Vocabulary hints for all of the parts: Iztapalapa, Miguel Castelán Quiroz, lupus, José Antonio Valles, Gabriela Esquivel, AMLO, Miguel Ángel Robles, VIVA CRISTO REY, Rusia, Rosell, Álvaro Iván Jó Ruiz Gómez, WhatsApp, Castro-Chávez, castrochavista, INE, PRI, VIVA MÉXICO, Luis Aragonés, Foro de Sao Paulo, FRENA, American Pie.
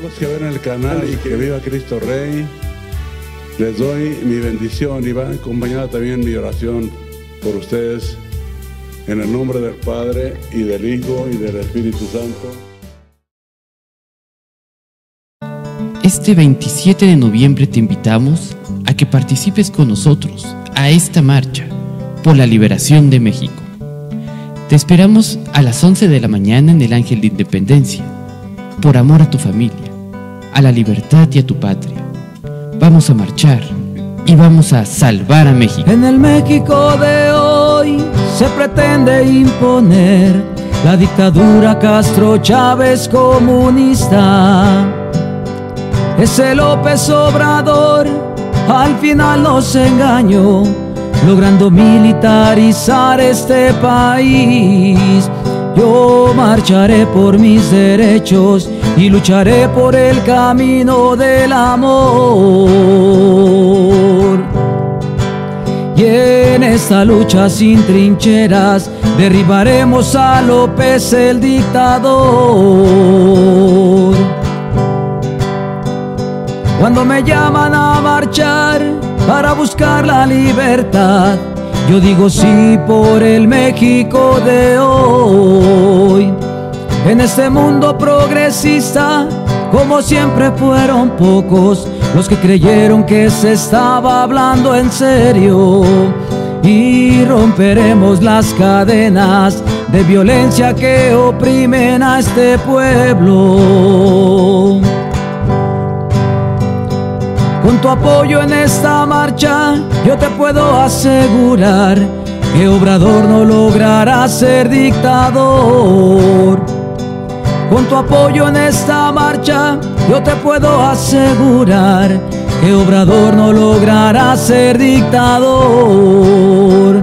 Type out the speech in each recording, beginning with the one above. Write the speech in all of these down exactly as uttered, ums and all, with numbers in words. todos que ven el canal y que viva Cristo Rey, les doy mi bendición y va acompañada también mi oración por ustedes, en el nombre del Padre y del Hijo y del Espíritu Santo. Este veintisiete de noviembre te invitamos a que participes con nosotros a esta marcha por la liberación de México. Te esperamos a las once de la mañana en el Ángel de Independencia, por amor a tu familia, a la libertad y a tu patria. Vamos a marchar y vamos a salvar a México. En el México de hoy se pretende imponer la dictadura Castro-Chávez comunista. Ese López Obrador al final nos engañó, logrando militarizar este país. Yo marcharé por mis derechos y lucharé por el camino del amor. Y en esta lucha sin trincheras derribaremos a López el dictador. Cuando me llaman a marchar para buscar la libertad, yo digo sí por el México de hoy. En este mundo progresista, como siempre fueron pocos los que creyeron que se estaba hablando en serio. Y romperemos las cadenas de violencia que oprimen a este pueblo. Con tu apoyo en esta marcha, yo te puedo asegurar que Obrador no logrará ser dictador. Con tu apoyo en esta marcha, yo te puedo asegurar que Obrador no logrará ser dictador.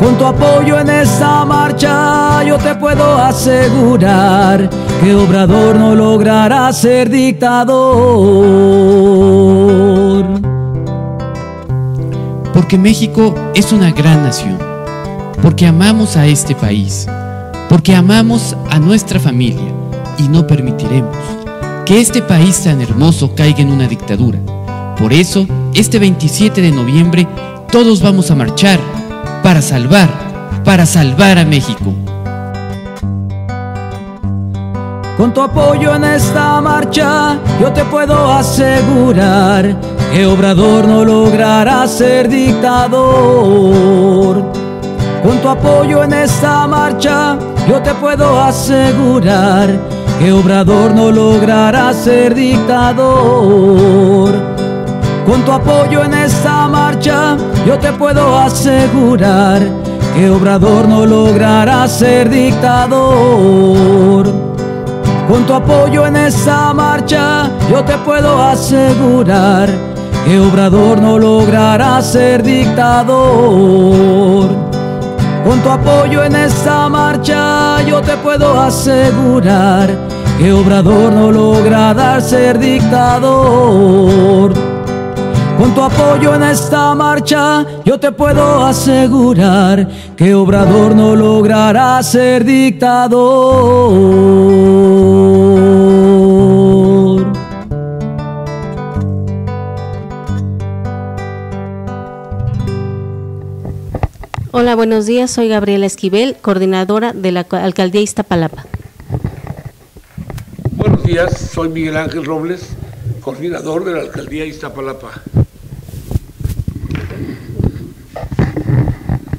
Con tu apoyo en esta marcha, yo te puedo asegurar que Obrador no logrará ser dictador. Porque México es una gran nación, porque amamos a este país, porque amamos a nuestra familia y no permitiremos que este país tan hermoso caiga en una dictadura. Por eso, este veintisiete de noviembre, todos vamos a marchar para salvar, para salvar a México. Con tu apoyo en esta marcha, yo te puedo asegurar que Obrador no logrará ser dictador. Con tu apoyo en esta marcha, yo te puedo asegurar que Obrador no logrará ser dictador. Con tu apoyo en esta marcha, yo te puedo asegurar que Obrador no logrará ser dictador. Con tu apoyo en esta marcha, yo te puedo asegurar que Obrador no logrará ser dictador. Con tu apoyo en esta marcha, yo te puedo asegurar que Obrador no logrará ser dictador. Con tu apoyo en esta marcha, yo te puedo asegurar que Obrador no logrará ser dictador. Hola, buenos días. Soy Gabriela Esquivel, coordinadora de la Alcaldía Iztapalapa. Buenos días. Soy Miguel Ángel Robles, coordinador de la Alcaldía Iztapalapa.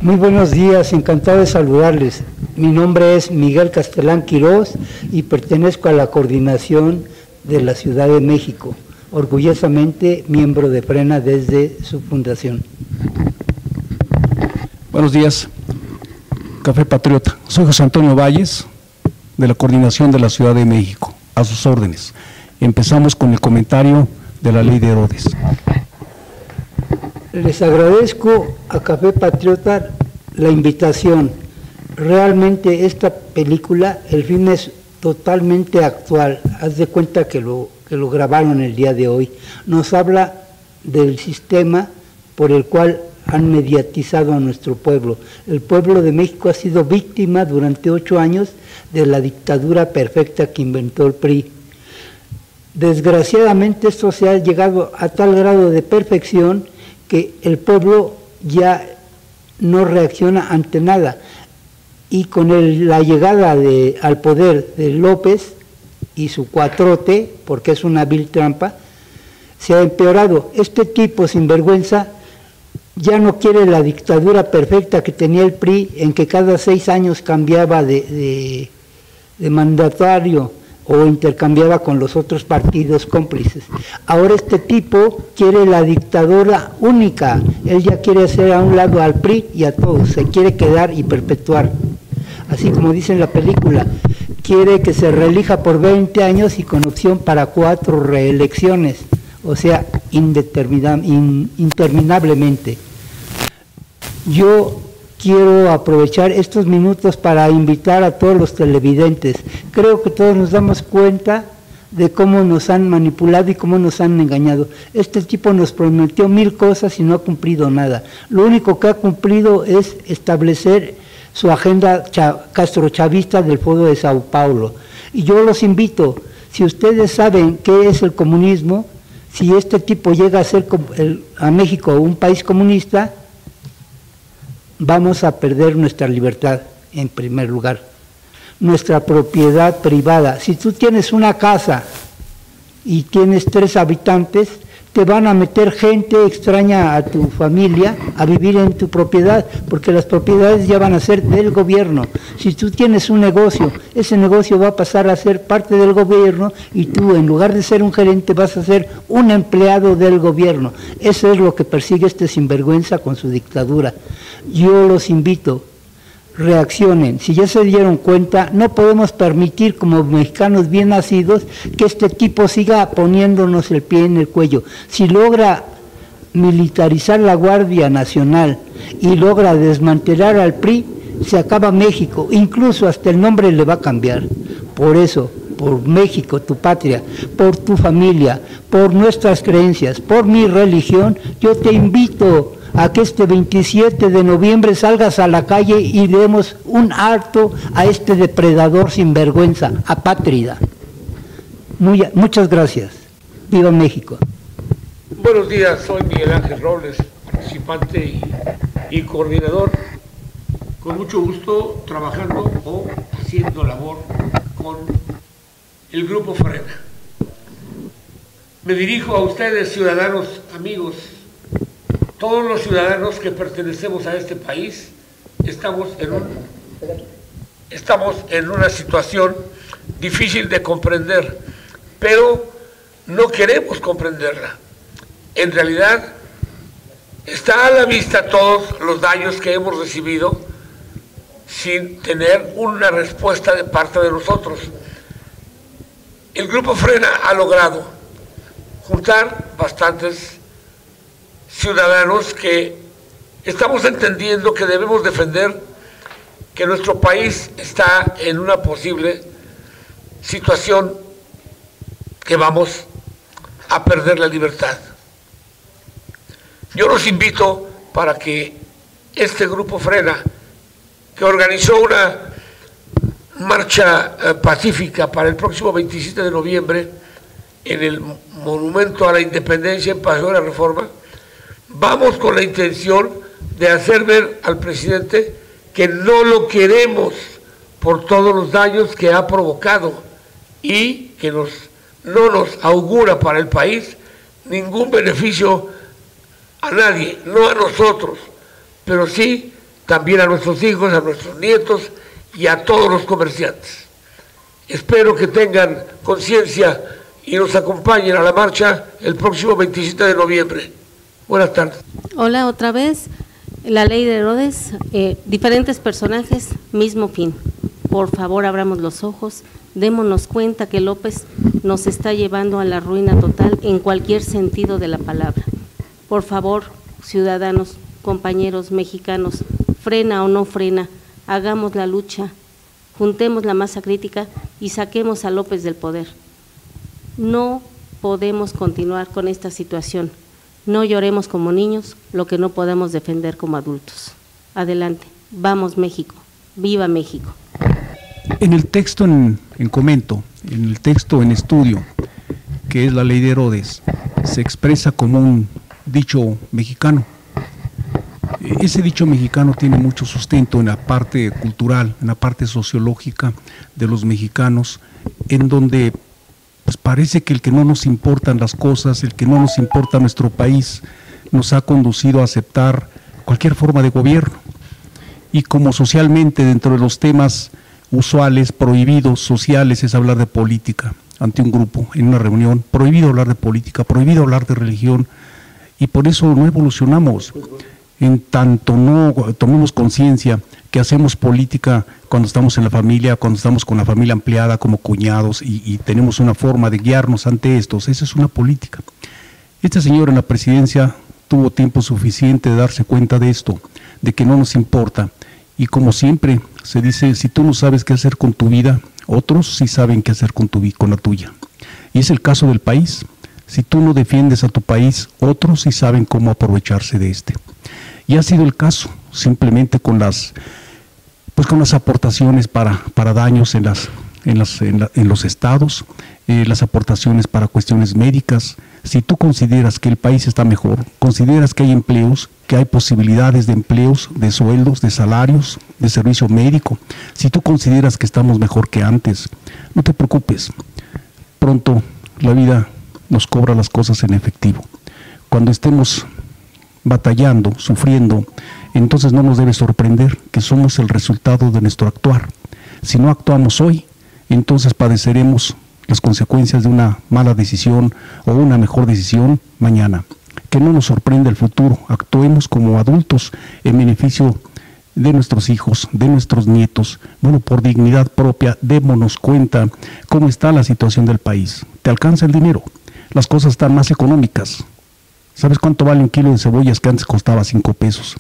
Muy buenos días, encantado de saludarles. Mi nombre es Miguel Castelán Quiroz y pertenezco a la coordinación de la Ciudad de México, orgullosamente miembro de FRENA desde su fundación. Buenos días, Café Patriota. Soy José Antonio Valles, de la coordinación de la Ciudad de México, a sus órdenes. Empezamos con el comentario de la Ley de Herodes. Les agradezco a Café Patriota la invitación. Realmente esta película, el film es totalmente actual. Haz de cuenta que lo, que lo grabaron el día de hoy. Nos habla del sistema por el cual han mediatizado a nuestro pueblo. El pueblo de México ha sido víctima durante ocho años de la dictadura perfecta que inventó el P R I. Desgraciadamente esto se ha llegado a tal grado de perfección que el pueblo ya no reacciona ante nada. Y con el, la llegada de, al poder de López y su cuatrote, porque es una vil trampa, se ha empeorado. Este tipo sinvergüenza ya no quiere la dictadura perfecta que tenía el P R I, en que cada seis años cambiaba de, de, de mandatario o intercambiaba con los otros partidos cómplices. Ahora este tipo quiere la dictadura única, él ya quiere hacer a un lado al P R I y a todos, se quiere quedar y perpetuar. Así como dice en la película, quiere que se reelija por veinte años y con opción para cuatro reelecciones, o sea, in, interminablemente. Yo quiero aprovechar estos minutos para invitar a todos los televidentes. Creo que todos nos damos cuenta de cómo nos han manipulado y cómo nos han engañado. Este tipo nos prometió mil cosas y no ha cumplido nada. Lo único que ha cumplido es establecer su agenda castrochavista del Foro de Sao Paulo. Y yo los invito, si ustedes saben qué es el comunismo, si este tipo llega a ser a México un país comunista, vamos a perder nuestra libertad, en primer lugar. Nuestra propiedad privada. Si tú tienes una casa y tienes tres habitantes, te van a meter gente extraña a tu familia a vivir en tu propiedad, porque las propiedades ya van a ser del gobierno. Si tú tienes un negocio, ese negocio va a pasar a ser parte del gobierno y tú, en lugar de ser un gerente, vas a ser un empleado del gobierno. Eso es lo que persigue este sinvergüenza con su dictadura. Yo los invito, reaccionen. Si ya se dieron cuenta, no podemos permitir como mexicanos bien nacidos que este tipo siga poniéndonos el pie en el cuello. Si logra militarizar la Guardia Nacional y logra desmantelar al P R I, se acaba México, incluso hasta el nombre le va a cambiar. Por eso, por México, tu patria, por tu familia, por nuestras creencias, por mi religión, yo te invito a que este veintisiete de noviembre salgas a la calle y demos un harto a este depredador sinvergüenza, apátrida. Muy, muchas gracias. Viva México. Buenos días, soy Miguel Ángel Robles, participante y, y coordinador. Con mucho gusto trabajando o haciendo labor con el Grupo FRENA. Me dirijo a ustedes, ciudadanos, amigos. Todos los ciudadanos que pertenecemos a este país estamos en, un, estamos en una situación difícil de comprender, pero no queremos comprenderla. En realidad, está a la vista todos los daños que hemos recibido sin tener una respuesta de parte de nosotros. El Grupo FRENA ha logrado juntar bastantes ciudadanos que estamos entendiendo que debemos defender que nuestro país está en una posible situación que vamos a perder la libertad. Yo los invito para que este Grupo FRENA, que organizó una marcha pacífica para el próximo veintisiete de noviembre en el Monumento a la Independencia en Paseo de la Reforma, vamos con la intención de hacer ver al presidente que no lo queremos por todos los daños que ha provocado y que nos, no nos augura para el país ningún beneficio a nadie, no a nosotros, pero sí también a nuestros hijos, a nuestros nietos y a todos los comerciantes. Espero que tengan conciencia y nos acompañen a la marcha el próximo veintisiete de noviembre. Buenas tardes. Hola, otra vez, la ley de Herodes, eh, diferentes personajes, mismo fin. Por favor, abramos los ojos, démonos cuenta que López nos está llevando a la ruina total en cualquier sentido de la palabra. Por favor, ciudadanos, compañeros mexicanos, frena o no frena, hagamos la lucha, juntemos la masa crítica y saquemos a López del poder. No podemos continuar con esta situación. No lloremos como niños lo que no podemos defender como adultos. Adelante, vamos México, viva México. En el texto en, en comento, en el texto en estudio que es la ley de Herodes, se expresa como un dicho mexicano. Ese dicho mexicano tiene mucho sustento en la parte cultural, en la parte sociológica de los mexicanos, en donde pues, parece que el que no nos importan las cosas, el que no nos importa nuestro país, nos ha conducido a aceptar cualquier forma de gobierno. Y como socialmente dentro de los temas usuales, prohibidos, sociales, es hablar de política ante un grupo, en una reunión, prohibido hablar de política, prohibido hablar de religión, y por eso no evolucionamos. En tanto no tomemos conciencia que hacemos política cuando estamos en la familia, cuando estamos con la familia ampliada como cuñados y, y tenemos una forma de guiarnos ante estos, esa es una política. Esta señora en la presidencia tuvo tiempo suficiente de darse cuenta de esto, de que no nos importa, y como siempre se dice, si tú no sabes qué hacer con tu vida, otros sí saben qué hacer con, tu, con la tuya, y es el caso del país. Si tú no defiendes a tu país, otros sí saben cómo aprovecharse de este. Y ha sido el caso, simplemente con las pues con las aportaciones para, para daños en, las, en, las, en, la, en los estados, eh, las aportaciones para cuestiones médicas. Si tú consideras que el país está mejor, consideras que hay empleos, que hay posibilidades de empleos, de sueldos, de salarios, de servicio médico, si tú consideras que estamos mejor que antes, no te preocupes, pronto la vida nos cobra las cosas en efectivo. Cuando estemos batallando, sufriendo, entonces no nos debe sorprender que somos el resultado de nuestro actuar. Si no actuamos hoy, entonces padeceremos las consecuencias de una mala decisión o una mejor decisión mañana. Que no nos sorprenda el futuro, actuemos como adultos en beneficio de nuestros hijos, de nuestros nietos. Bueno, por dignidad propia, démonos cuenta cómo está la situación del país. ¿Te alcanza el dinero? Las cosas están más económicas. ¿Sabes cuánto vale un kilo de cebollas que antes costaba cinco pesos?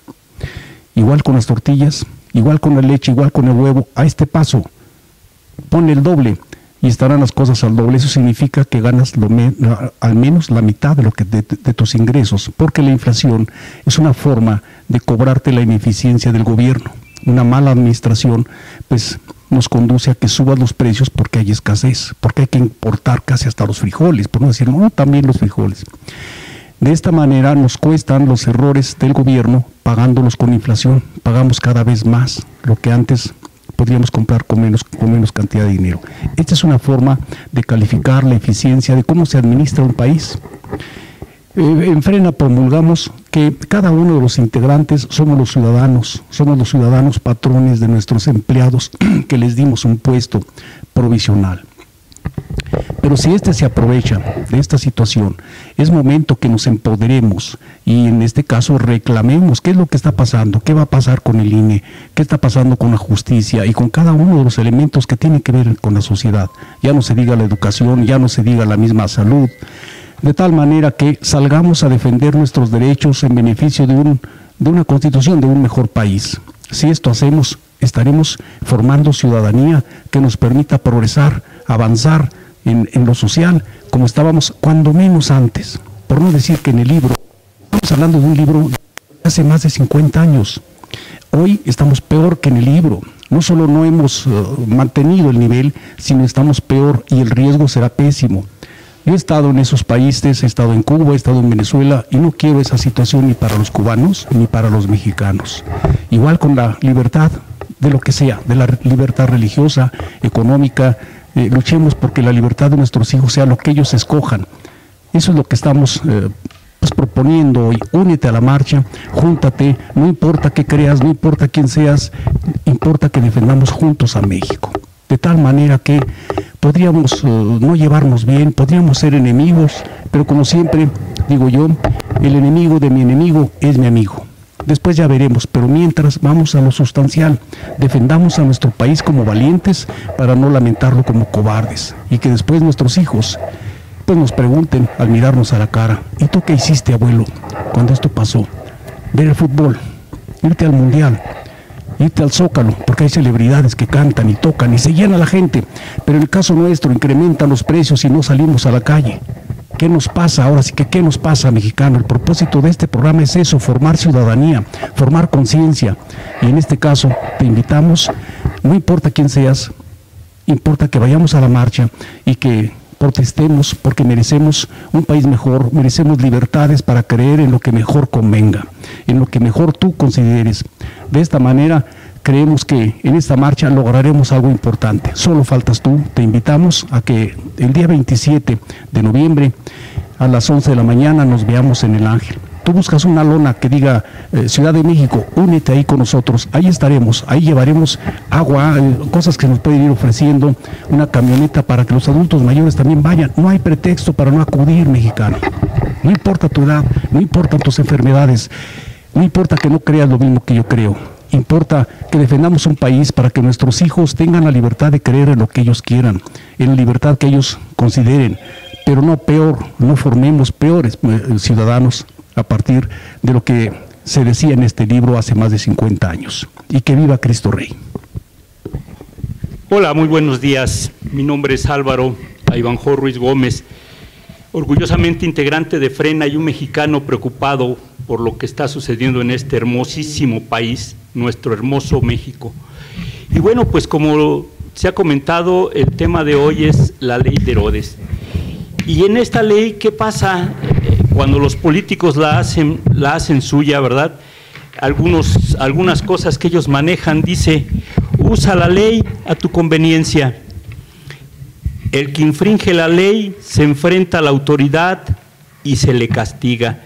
Igual con las tortillas, igual con la leche, igual con el huevo, a este paso, ponle el doble y estarán las cosas al doble. Eso significa que ganas lo me, al menos la mitad de, lo que, de, de tus ingresos, porque la inflación es una forma de cobrarte la ineficiencia del gobierno. Una mala administración pues nos conduce a que suban los precios porque hay escasez, porque hay que importar casi hasta los frijoles, por no decir, no, también los frijoles. De esta manera nos cuestan los errores del gobierno pagándolos con inflación. Pagamos cada vez más lo que antes podríamos comprar con menos, con menos cantidad de dinero. Esta es una forma de calificar la eficiencia de cómo se administra un país. En FRENA promulgamos que cada uno de los integrantes somos los ciudadanos, somos los ciudadanos patrones de nuestros empleados que les dimos un puesto provisional. Pero si éste se aprovecha de esta situación, es momento que nos empoderemos y en este caso reclamemos qué es lo que está pasando, qué va a pasar con el I N E, qué está pasando con la justicia y con cada uno de los elementos que tienen que ver con la sociedad. Ya no se diga la educación, ya no se diga la misma salud, de tal manera que salgamos a defender nuestros derechos en beneficio de, un, de una constitución, de un mejor país. Si esto hacemos, estaremos formando ciudadanía que nos permita progresar, avanzar en, en lo social, como estábamos cuando menos antes, por no decir que en el libro, estamos hablando de un libro de hace más de cincuenta años, hoy estamos peor que en el libro, no solo no hemos uh, mantenido el nivel, sino estamos peor y el riesgo será pésimo. Yo he estado en esos países, he estado en Cuba, he estado en Venezuela y no quiero esa situación ni para los cubanos ni para los mexicanos. Igual con la libertad de lo que sea, de la libertad religiosa, económica, eh, luchemos porque la libertad de nuestros hijos sea lo que ellos escojan. Eso es lo que estamos eh, pues, proponiendo hoy. Únete a la marcha, júntate, no importa qué creas, no importa quién seas, importa que defendamos juntos a México. De tal manera que podríamos eh, no llevarnos bien, podríamos ser enemigos, pero como siempre digo yo, el enemigo de mi enemigo es mi amigo. Después ya veremos, pero mientras vamos a lo sustancial, defendamos a nuestro país como valientes para no lamentarlo como cobardes y que después nuestros hijos pues nos pregunten al mirarnos a la cara, ¿y tú qué hiciste, abuelo, cuando esto pasó? Ver el fútbol, irte al mundial, irte al Zócalo, porque hay celebridades que cantan y tocan y se llena la gente, pero en el caso nuestro incrementan los precios y no salimos a la calle. ¿Qué nos pasa? Ahora sí que ¿qué nos pasa, mexicano? El propósito de este programa es eso, formar ciudadanía, formar conciencia. Y en este caso te invitamos, no importa quién seas, importa que vayamos a la marcha y que protestemos porque merecemos un país mejor, merecemos libertades para creer en lo que mejor convenga, en lo que mejor tú consideres. De esta manera creemos que en esta marcha lograremos algo importante. Solo faltas tú. Te invitamos a que el día veintisiete de noviembre a las once de la mañana nos veamos en El Ángel. Tú buscas una lona que diga eh, Ciudad de México, únete ahí con nosotros, ahí estaremos, ahí llevaremos agua, eh, cosas que nos pueden ir ofreciendo, una camioneta para que los adultos mayores también vayan. No hay pretexto para no acudir, mexicano. No importa tu edad, no importan tus enfermedades, no importa que no creas lo mismo que yo creo. Importa que defendamos un país para que nuestros hijos tengan la libertad de creer en lo que ellos quieran, en la libertad que ellos consideren, pero no peor, no formemos peores eh, ciudadanos a partir de lo que se decía en este libro hace más de cincuenta años. Y que viva Cristo Rey. Hola, muy buenos días. Mi nombre es Álvaro Iván Jó Ruiz Gómez, orgullosamente integrante de FRENA y un mexicano preocupado por lo que está sucediendo en este hermosísimo país, nuestro hermoso México. Y bueno, pues como se ha comentado, el tema de hoy es la ley de Herodes. Y en esta ley, ¿qué pasa? Cuando los políticos la hacen, la hacen suya, ¿verdad? Algunos, algunas cosas que ellos manejan, dice, usa la ley a tu conveniencia. El que infringe la ley se enfrenta a la autoridad y se le castiga.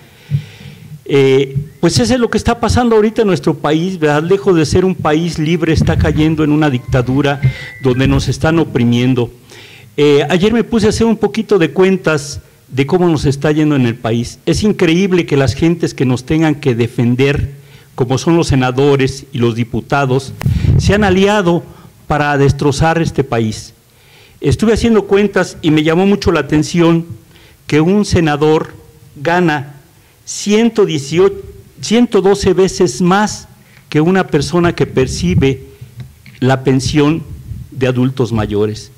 Eh, pues eso es lo que está pasando ahorita en nuestro país, ¿verdad? Lejos de ser un país libre, está cayendo en una dictadura donde nos están oprimiendo. Eh, ayer me puse a hacer un poquito de cuentas de cómo nos está yendo en el país. Es increíble que las gentes que nos tengan que defender, como son los senadores y los diputados, se han aliado para destrozar este país. Estuve haciendo cuentas y me llamó mucho la atención que un senador gana ciento dieciocho, ciento doce veces más que una persona que percibe la pensión de adultos mayores.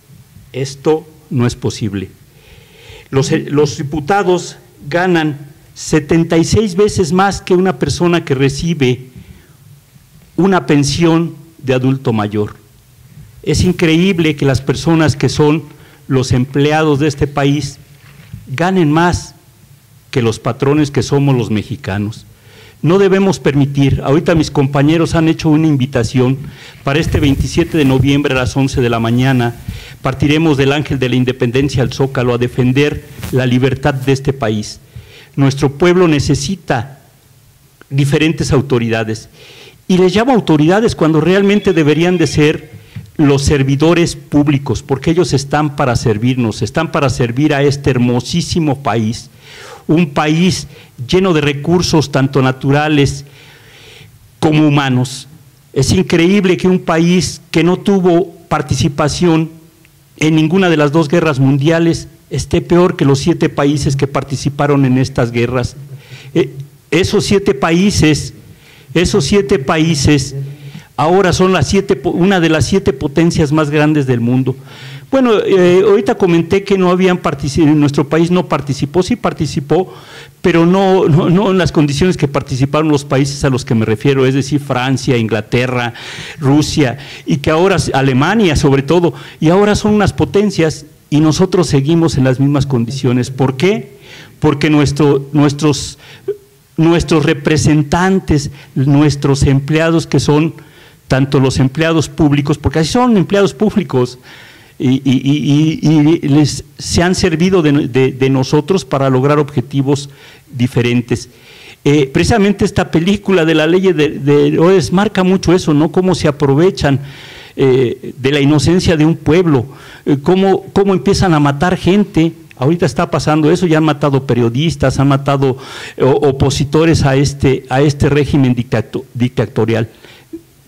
Esto no es posible. Los, los diputados ganan setenta y seis veces más que una persona que recibe una pensión de adulto mayor. Es increíble que las personas que son los empleados de este país ganen más que los patrones que somos los mexicanos. No debemos permitir, ahorita mis compañeros han hecho una invitación para este veintisiete de noviembre a las once de la mañana, partiremos del Ángel de la Independencia al Zócalo a defender la libertad de este país. Nuestro pueblo necesita diferentes autoridades, y les llamo autoridades cuando realmente deberían de ser los servidores públicos, porque ellos están para servirnos, están para servir a este hermosísimo país, un país lleno de recursos tanto naturales como humanos. Es increíble que un país que no tuvo participación en ninguna de las dos guerras mundiales esté peor que los siete países que participaron en estas guerras. Eh, esos siete países, esos siete países ahora son las siete, una de las siete potencias más grandes del mundo. Bueno, eh, ahorita comenté que no habían participado, nuestro país no participó, sí participó, pero no, no, no en las condiciones que participaron los países a los que me refiero, es decir, Francia, Inglaterra, Rusia, y que ahora, Alemania sobre todo, y ahora son unas potencias y nosotros seguimos en las mismas condiciones. ¿Por qué? Porque nuestro, nuestros, nuestros representantes, nuestros empleados que son tanto los empleados públicos, porque así son empleados públicos, Y, y, y, y les, se han servido de, de, de nosotros para lograr objetivos diferentes. Eh, precisamente esta película de la ley de, de Herodes marca mucho eso, ¿no? Cómo se aprovechan eh, de la inocencia de un pueblo, eh, cómo, cómo empiezan a matar gente. Ahorita está pasando eso, ya han matado periodistas, han matado eh, opositores a este, a este régimen dictato, dictatorial.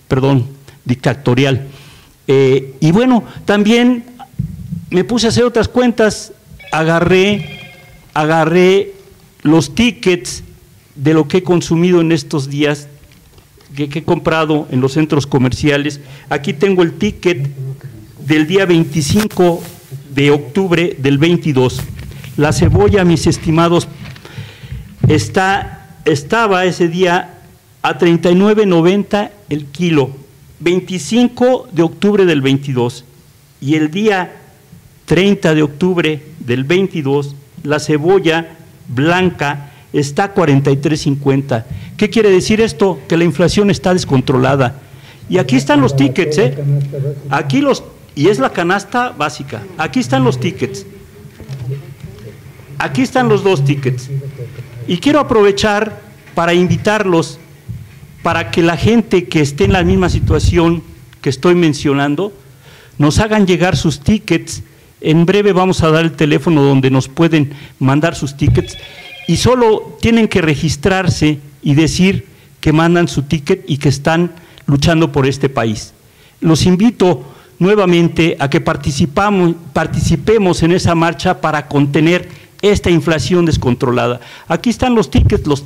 Perdón, dictatorial. Eh, y bueno, también me puse a hacer otras cuentas, agarré, agarré los tickets de lo que he consumido en estos días, que, que he comprado en los centros comerciales. Aquí tengo el ticket del día veinticinco de octubre del veintidós. La cebolla, mis estimados, está, estaba ese día a treinta y nueve noventa el kilo. veinticinco de octubre del veintidós, y el día treinta de octubre del veintidós, la cebolla blanca está a cuarenta y tres cincuenta. ¿Qué quiere decir esto? Que la inflación está descontrolada. Y aquí están los tickets, ¿eh? Aquí los, y es la canasta básica. Aquí están los tickets. Aquí están los dos tickets. Y quiero aprovechar para invitarlos, para que la gente que esté en la misma situación que estoy mencionando, nos hagan llegar sus tickets. En breve vamos a dar el teléfono donde nos pueden mandar sus tickets, y solo tienen que registrarse y decir que mandan su ticket y que están luchando por este país. Los invito nuevamente a que participamos, participemos en esa marcha para contener esta inflación descontrolada. Aquí están los tickets, los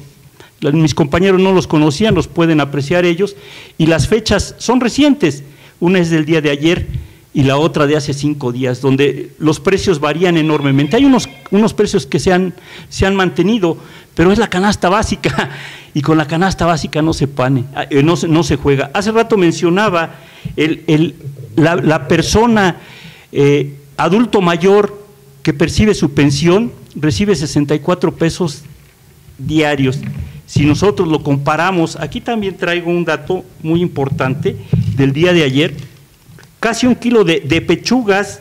mis compañeros no los conocían, los pueden apreciar ellos, y las fechas son recientes, una es del día de ayer y la otra de hace cinco días, donde los precios varían enormemente. Hay unos, unos precios que se han, se han mantenido, pero es la canasta básica, y con la canasta básica no se pane, no, no se juega. Hace rato mencionaba el, el, la, la persona eh, adulto mayor que percibe su pensión, recibe sesenta y cuatro pesos diarios. Si nosotros lo comparamos, aquí también traigo un dato muy importante del día de ayer, casi un kilo de, de pechugas,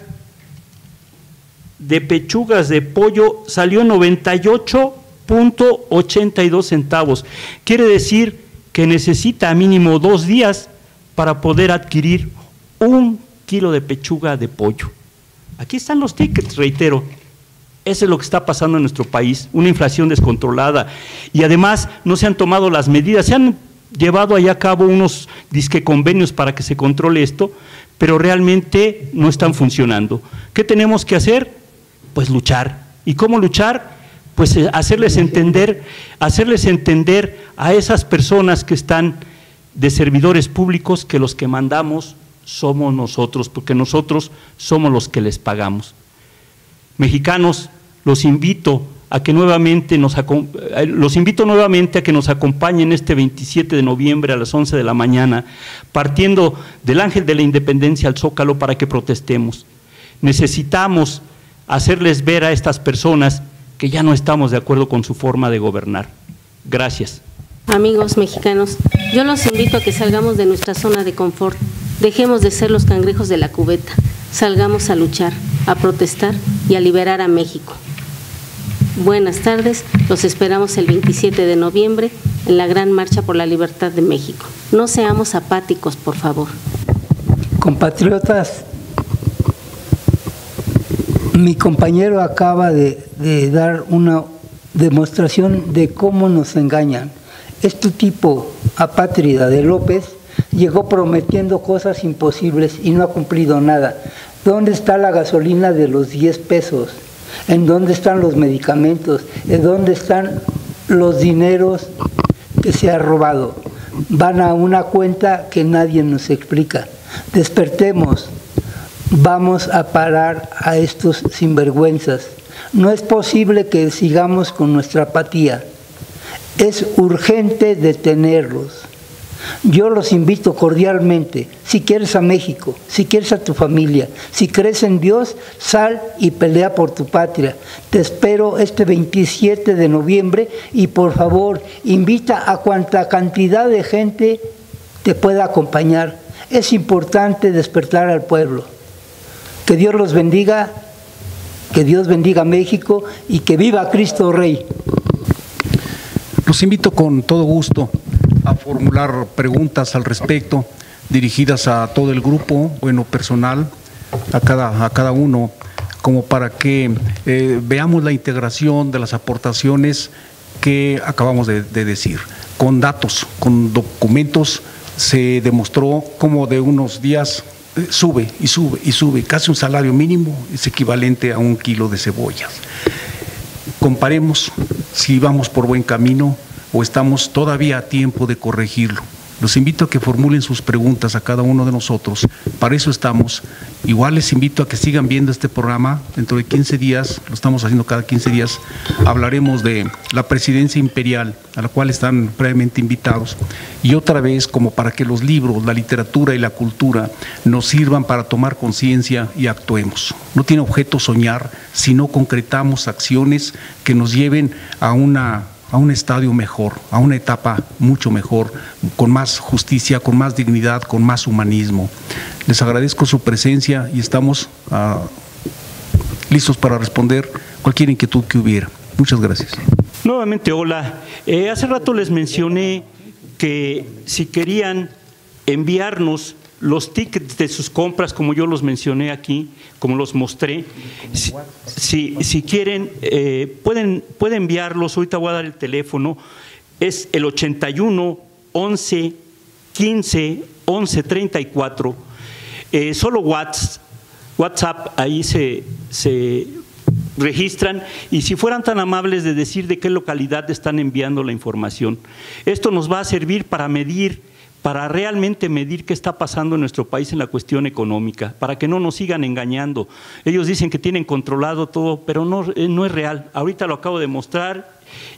de pechugas de pollo salió noventa y ocho punto ochenta y dos centavos. Quiere decir que necesita mínimo dos días para poder adquirir un kilo de pechuga de pollo. Aquí están los tickets, reitero. Eso es lo que está pasando en nuestro país, una inflación descontrolada, y además no se han tomado las medidas, se han llevado allá a cabo unos disque convenios para que se controle esto, pero realmente no están funcionando. ¿Qué tenemos que hacer? Pues luchar. ¿Y cómo luchar? Pues hacerles entender, hacerles entender a esas personas que están de servidores públicos que los que mandamos somos nosotros, porque nosotros somos los que les pagamos. Mexicanos, los invito a que nuevamente nos los invito nuevamente a que nos acompañen este veintisiete de noviembre a las once de la mañana, partiendo del Ángel de la Independencia al Zócalo para que protestemos. Necesitamos hacerles ver a estas personas que ya no estamos de acuerdo con su forma de gobernar. Gracias. Amigos mexicanos, yo los invito a que salgamos de nuestra zona de confort, dejemos de ser los cangrejos de la cubeta, salgamos a luchar, a protestar y a liberar a México. Buenas tardes, los esperamos el veintisiete de noviembre en la Gran Marcha por la Libertad de México. No seamos apáticos, por favor. Compatriotas, mi compañero acaba de, de dar una demostración de cómo nos engañan. Este tipo apátrida de López llegó prometiendo cosas imposibles y no ha cumplido nada. ¿Dónde está la gasolina de los diez pesos? ¿En dónde están los medicamentos? ¿En dónde están los dineros que se ha robado? Van a una cuenta que nadie nos explica. Despertemos, vamos a parar a estos sinvergüenzas. No es posible que sigamos con nuestra apatía. Es urgente detenerlos. Yo los invito cordialmente, si quieres a México, si quieres a tu familia, si crees en Dios, sal y pelea por tu patria. Te espero este veintisiete de noviembre y por favor, invita a cuanta cantidad de gente te pueda acompañar. Es importante despertar al pueblo. Que Dios los bendiga, que Dios bendiga a México y que viva Cristo Rey. Los invito con todo gusto a formular preguntas al respecto, dirigidas a todo el grupo, bueno, personal, a cada, a cada uno, como para que eh, veamos la integración de las aportaciones que acabamos de, de decir. Con datos, con documentos, se demostró como de unos días eh, sube y sube y sube, casi un salario mínimo es equivalente a un kilo de cebollas. Comparemos si vamos por buen camino o estamos todavía a tiempo de corregirlo. Los invito a que formulen sus preguntas a cada uno de nosotros, para eso estamos. Igual les invito a que sigan viendo este programa, dentro de quince días, lo estamos haciendo cada quince días, hablaremos de la presidencia imperial, a la cual están previamente invitados, y otra vez como para que los libros, la literatura y la cultura nos sirvan para tomar conciencia y actuemos. No tiene objeto soñar si no concretamos acciones que nos lleven a una... a un estadio mejor, a una etapa mucho mejor, con más justicia, con más dignidad, con más humanismo. Les agradezco su presencia y estamos uh, listos para responder cualquier inquietud que hubiera. Muchas gracias. Nuevamente, hola. Eh, hace rato les mencioné que si querían enviarnos los tickets de sus compras, como yo los mencioné aquí, como los mostré, si, si, si quieren, eh, pueden, pueden enviarlos. Ahorita voy a dar el teléfono, es el ochenta y uno, once, quince, once, treinta y cuatro, eh, solo WhatsApp, WhatsApp ahí se, se registran, y si fueran tan amables de decir de qué localidad están enviando la información. Esto nos va a servir para medir, para realmente medir qué está pasando en nuestro país en la cuestión económica, para que no nos sigan engañando. Ellos dicen que tienen controlado todo, pero no, no es real. Ahorita lo acabo de mostrar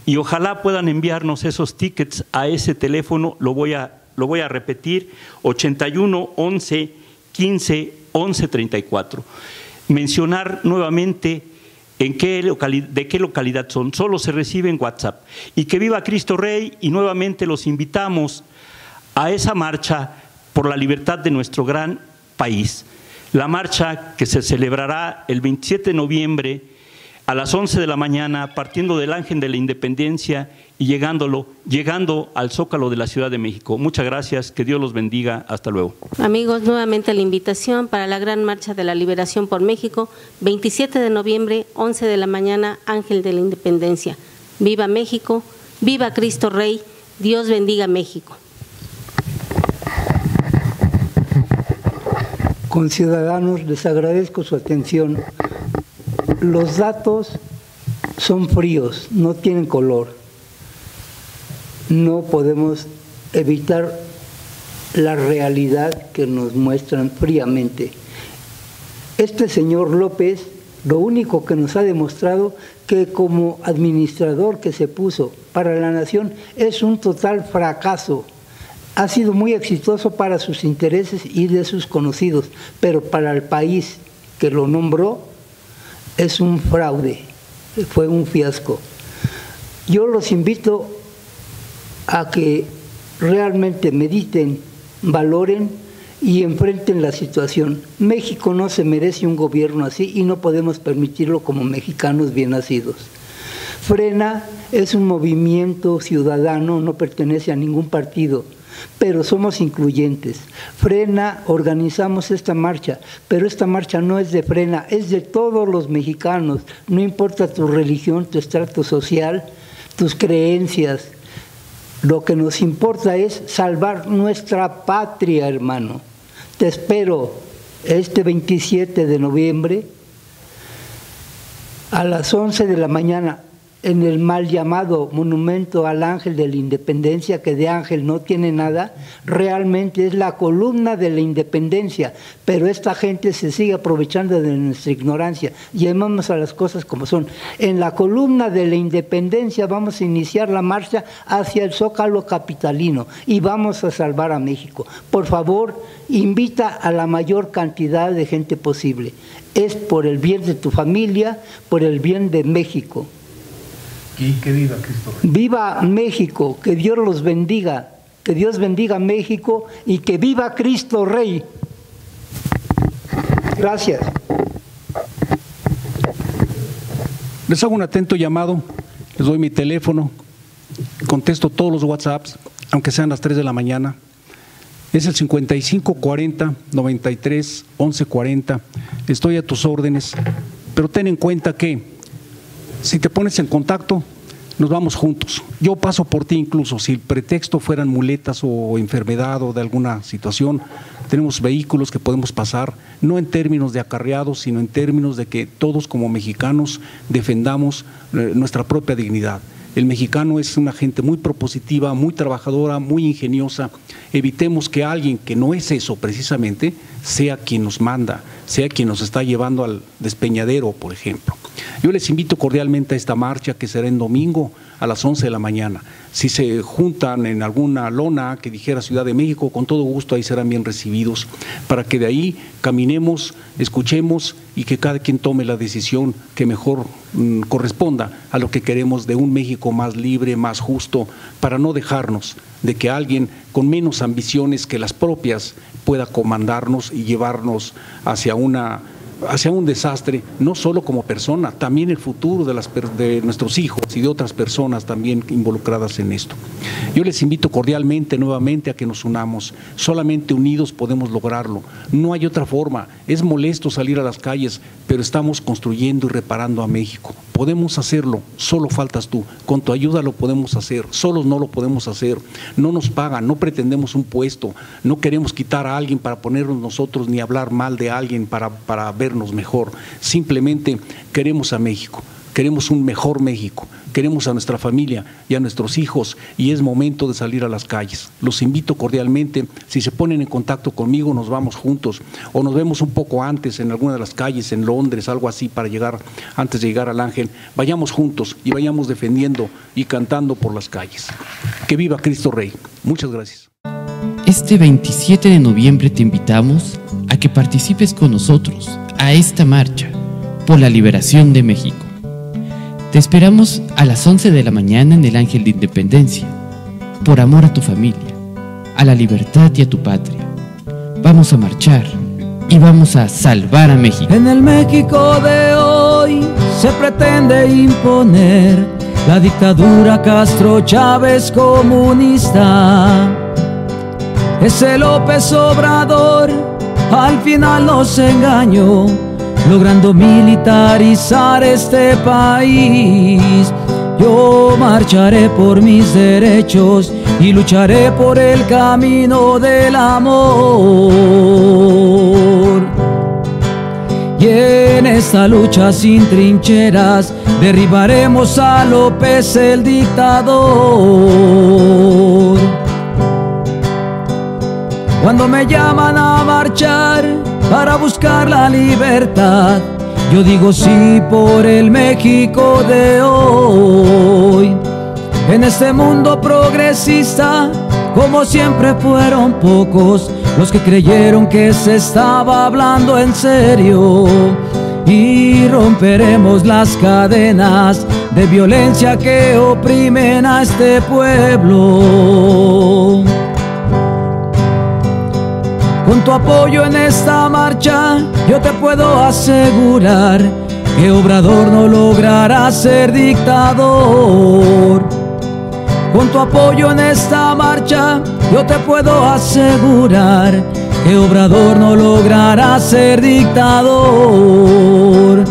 y ojalá puedan enviarnos esos tickets a ese teléfono. Lo voy a, lo voy a repetir, ochenta y uno, once, quince, once, treinta y cuatro. Mencionar nuevamente en qué localidad, de qué localidad son, solo se recibe en WhatsApp. Y que viva Cristo Rey, y nuevamente los invitamos a esa marcha por la libertad de nuestro gran país. La marcha que se celebrará el veintisiete de noviembre a las once de la mañana, partiendo del Ángel de la Independencia y llegándolo, llegando al Zócalo de la Ciudad de México. Muchas gracias, que Dios los bendiga, hasta luego. Amigos, nuevamente la invitación para la gran marcha de la liberación por México, veintisiete de noviembre, once de la mañana, Ángel de la Independencia. Viva México, viva Cristo Rey, Dios bendiga México. Conciudadanos, les agradezco su atención. Los datos son fríos, no tienen color. No podemos evitar la realidad que nos muestran fríamente. Este señor López, lo único que nos ha demostrado que como administrador que se puso para la nación es un total fracaso. Ha sido muy exitoso para sus intereses y de sus conocidos, pero para el país que lo nombró es un fraude, fue un fiasco. Yo los invito a que realmente mediten, valoren y enfrenten la situación. México no se merece un gobierno así y no podemos permitirlo como mexicanos bien nacidos. FRENA es un movimiento ciudadano, no pertenece a ningún partido, pero somos incluyentes. FRENA, organizamos esta marcha, pero esta marcha no es de FRENA, es de todos los mexicanos, no importa tu religión, tu estrato social, tus creencias. Lo que nos importa es salvar nuestra patria, hermano. Te espero este veintisiete de noviembre a las once de la mañana. En el mal llamado Monumento al Ángel de la Independencia, que de ángel no tiene nada, realmente es la columna de la independencia, pero esta gente se sigue aprovechando de nuestra ignorancia. Llamamos a las cosas como son. En la columna de la independencia vamos a iniciar la marcha hacia el Zócalo capitalino y vamos a salvar a México. Por favor, invita a la mayor cantidad de gente posible. Es por el bien de tu familia, por el bien de México. Y que viva Cristo Rey. Viva México, que Dios los bendiga, que Dios bendiga a México y que viva Cristo Rey. Gracias. Les hago un atento llamado, les doy mi teléfono, contesto todos los WhatsApps, aunque sean las tres de la mañana. Es el cincuenta y cinco, cuarenta, noventa y tres, once, cuarenta. Estoy a tus órdenes, pero ten en cuenta que si te pones en contacto, nos vamos juntos. Yo paso por ti incluso, si el pretexto fueran muletas o enfermedad o de alguna situación, tenemos vehículos que podemos pasar, no en términos de acarreados, sino en términos de que todos como mexicanos defendamos nuestra propia dignidad. El mexicano es una gente muy propositiva, muy trabajadora, muy ingeniosa. Evitemos que alguien que no es eso precisamente sea quien nos manda, sea quien nos está llevando al despeñadero, por ejemplo. Yo les invito cordialmente a esta marcha que será en domingo a las once de la mañana. Si se juntan en alguna lona que dijera Ciudad de México, con todo gusto ahí serán bien recibidos, para que de ahí caminemos, escuchemos y que cada quien tome la decisión que mejor mm, corresponda a lo que queremos de un México más libre, más justo, para no dejarnos de que alguien con menos ambiciones que las propias pueda comandarnos y llevarnos hacia una… hacia un desastre, no solo como persona, también el futuro de, las, de nuestros hijos y de otras personas también involucradas en esto. Yo les invito cordialmente nuevamente a que nos unamos, solamente unidos podemos lograrlo, no hay otra forma, es molesto salir a las calles, pero estamos construyendo y reparando a México. Podemos hacerlo, solo faltas tú, con tu ayuda lo podemos hacer, solos no lo podemos hacer, no nos pagan, no pretendemos un puesto, no queremos quitar a alguien para ponernos nosotros ni hablar mal de alguien para, para vernos mejor, simplemente queremos a México, queremos un mejor México, queremos a nuestra familia y a nuestros hijos y es momento de salir a las calles. Los invito cordialmente, si se ponen en contacto conmigo nos vamos juntos o nos vemos un poco antes en alguna de las calles, en Londres, algo así para llegar, antes de llegar al Ángel, vayamos juntos y vayamos defendiendo y cantando por las calles. Que viva Cristo Rey. Muchas gracias. Este veintisiete de noviembre te invitamos a que participes con nosotros a esta marcha por la liberación de México. Te esperamos a las once de la mañana en el Ángel de Independencia, por amor a tu familia, a la libertad y a tu patria. Vamos a marchar y vamos a salvar a México. En el México de hoy se pretende imponer la dictadura Castro-Chávez comunista. Ese López Obrador al final nos engañó, logrando militarizar este país. Yo marcharé por mis derechos y lucharé por el camino del amor. Y en esta lucha sin trincheras derribaremos a López el dictador. Cuando me llaman a marchar para buscar la libertad, yo digo sí por el México de hoy. En este mundo progresista, como siempre fueron pocos los que creyeron que se estaba hablando en serio. Y romperemos las cadenas de violencia que oprimen a este pueblo. Con tu apoyo en esta marcha, yo te puedo asegurar que Obrador no logrará ser dictador. Con tu apoyo en esta marcha, yo te puedo asegurar que Obrador no logrará ser dictador.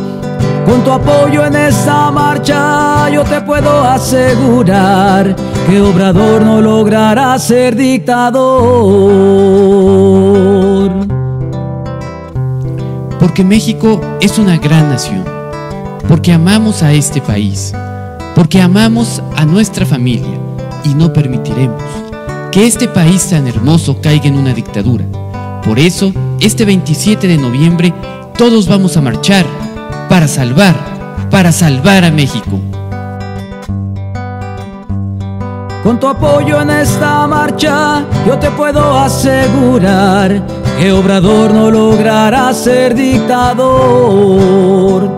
Con tu apoyo en esta marcha, yo te puedo asegurar que Obrador no logrará ser dictador. Porque México es una gran nación, porque amamos a este país, porque amamos a nuestra familia y no permitiremos que este país tan hermoso caiga en una dictadura. Por eso, este veintisiete de noviembre, todos vamos a marchar para salvar, para salvar a México. Con tu apoyo en esta marcha, yo te puedo asegurar que Obrador no logrará ser dictador.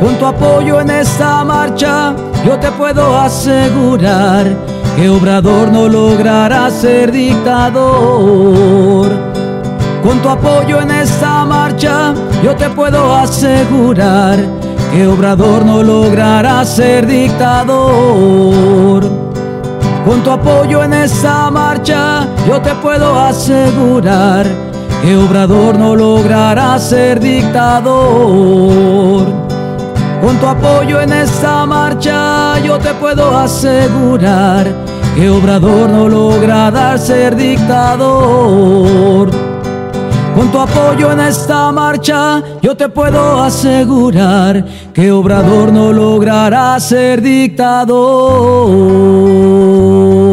Con tu apoyo en esta marcha, yo te puedo asegurar que Obrador no logrará ser dictador. Con tu apoyo en esta marcha, yo te puedo asegurar que Obrador no logrará ser dictador. Con tu apoyo en esta marcha, yo te puedo asegurar que Obrador no logrará ser dictador. Con tu apoyo en esta marcha, yo te puedo asegurar que Obrador no logrará ser dictador. Con tu apoyo en esta marcha, yo te puedo asegurar que Obrador no logrará ser dictador.